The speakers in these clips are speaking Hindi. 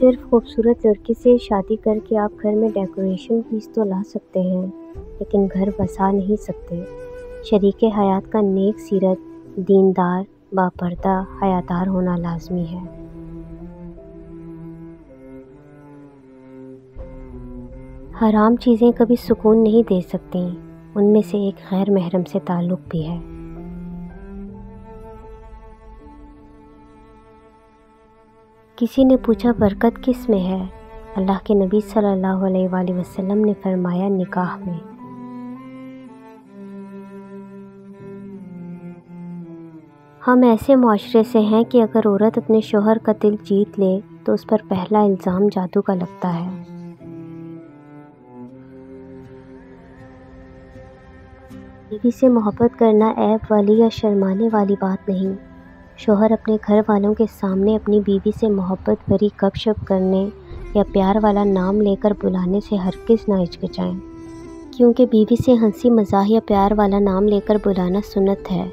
सिर्फ खूबसूरत लड़की से शादी करके आप घर में डेकोरेशन पीस तो ला सकते हैं, लेकिन घर बसा नहीं सकते। शरीक हयात का नेक सीरत, दीनदार, बापर्दा, हयादार होना लाजमी है। हराम चीज़ें कभी सुकून नहीं दे सकती, उनमें से एक गैर महरम से ताल्लुक़ भी है। किसी ने पूछा बरकत किस में है? अल्लाह के नबी सल्लल्लाहु अलैहि वसल्लम ने फरमाया निकाह में। हम ऐसे माशरे से हैं कि अगर औरत अपने शोहर का दिल जीत ले तो उस पर पहला इल्ज़ाम जादू का लगता है। बीवी से मोहब्बत करना ऐब वाली या शर्माने वाली बात नहीं। शोहर अपने घर वालों के सामने अपनी बीवी से मोहब्बत भरी गपशप करने या प्यार वाला नाम लेकर बुलाने से हरगिज़ ना हिचकिचाएं, क्योंकि बीवी से हंसी मज़ाक या प्यार वाला नाम लेकर बुलाना सुन्नत है।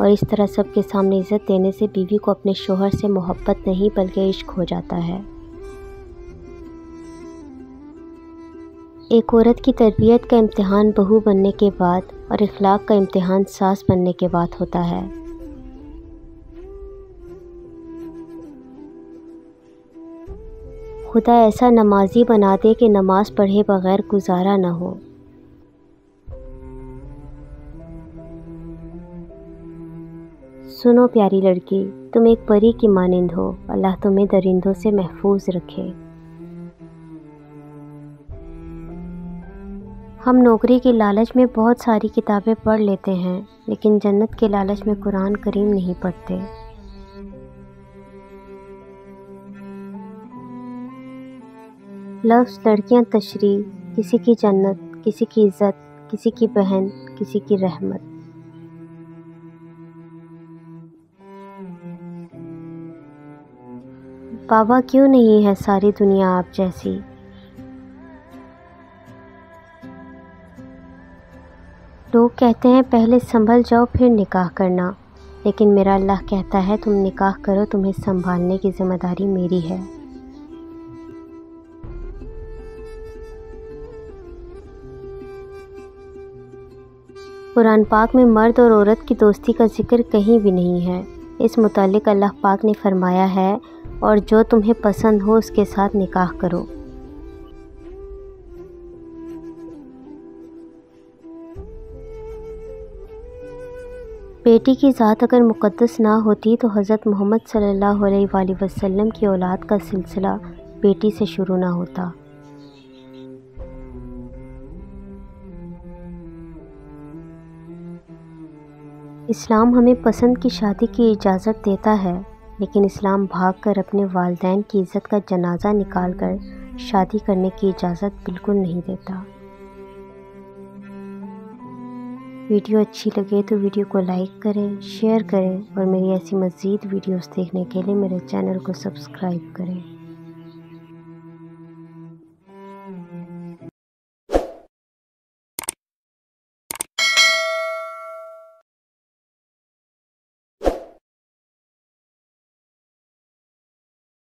और इस तरह सबके सामने इज़्ज़त देने से बीवी को अपने शोहर से मोहब्बत नहीं बल्कि इश्क हो जाता है। एक औरत की तरबियत का इम्तिहान बहू बनने के बाद और इखलाक का इम्तिहान सास बनने के बाद होता है। खुदा ऐसा नमाजी बना दे कि नमाज पढ़े बगैर गुजारा ना हो। सुनो प्यारी लड़की, तुम एक परी की मानिंद हो, अल्लाह तुम्हें दरिंदों से महफूज रखे। हम नौकरी के लालच में बहुत सारी किताबें पढ़ लेते हैं, लेकिन जन्नत के लालच में कुरान करीम नहीं पढ़ते। लफ्ज़ लड़कियां तशरीह, किसी की जन्नत, किसी की इज़्ज़त, किसी की बहन, किसी की रहमत। बाबा क्यों नहीं है सारी दुनिया आप जैसी? लोग कहते हैं पहले संभल जाओ फिर निकाह करना, लेकिन मेरा अल्लाह कहता है तुम निकाह करो, तुम्हें संभालने की ज़िम्मेदारी मेरी है। कुरान पाक में मर्द और औरत की दोस्ती का जिक्र कहीं भी नहीं है। इस मुतालिक अल्लाह पाक ने फरमाया है, और जो तुम्हें पसंद हो उसके साथ निकाह करो। बेटी की ज़ात अगर मुक़द्दस ना होती तो हज़रत मोहम्मद सल्लल्लाहु अलैहि वसल्लम की औलाद का सिलसिला बेटी से शुरू ना होता। इस्लाम हमें पसंद की शादी की इजाज़त देता है, लेकिन इस्लाम भागकर अपने वालिदैन की इज़्ज़त का जनाजा निकालकर शादी करने की इजाज़त बिल्कुल नहीं देता। वीडियो अच्छी लगे तो वीडियो को लाइक करें, शेयर करें और मेरी ऐसी मज़ीद वीडियोस देखने के लिए मेरे चैनल को सब्सक्राइब करें।